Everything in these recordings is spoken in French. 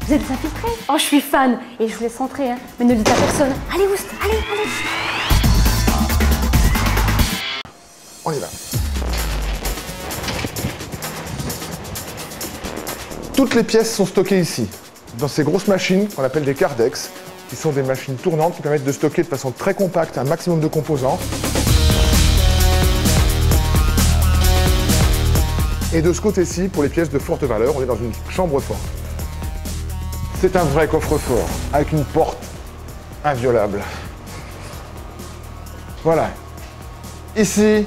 Vous êtes infiltrés? Oh, je suis fan! Et je vous laisse entrer, hein. Mais ne le dites à personne. Allez, Oust! Allez, allez! On y va. Toutes les pièces sont stockées ici, dans ces grosses machines qu'on appelle des Kardex, qui sont des machines tournantes qui permettent de stocker de façon très compacte un maximum de composants. Et de ce côté-ci, pour les pièces de forte valeur, on est dans une chambre forte. C'est un vrai coffre-fort, avec une porte inviolable. Voilà. Ici,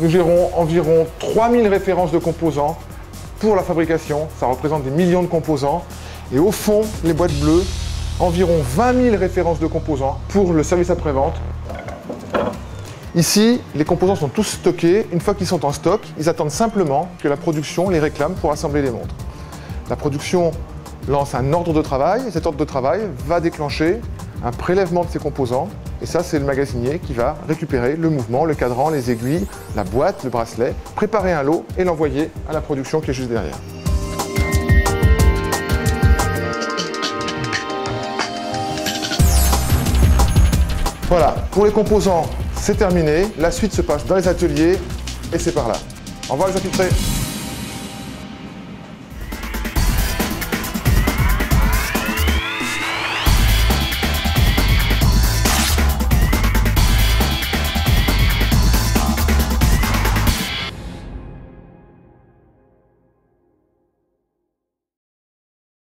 nous gérons environ 3000 références de composants pour la fabrication. Ça représente des millions de composants. Et au fond, les boîtes bleues, environ 20 000 références de composants pour le service après-vente. Ici, les composants sont tous stockés. Une fois qu'ils sont en stock, ils attendent simplement que la production les réclame pour assembler les montres. La production lance un ordre de travail, et cet ordre de travail va déclencher un prélèvement de ses composants. Et ça, c'est le magasinier qui va récupérer le mouvement, le cadran, les aiguilles, la boîte, le bracelet, préparer un lot et l'envoyer à la production qui est juste derrière. Voilà, pour les composants, c'est terminé. La suite se passe dans les ateliers et c'est par là. On va les infiltrer.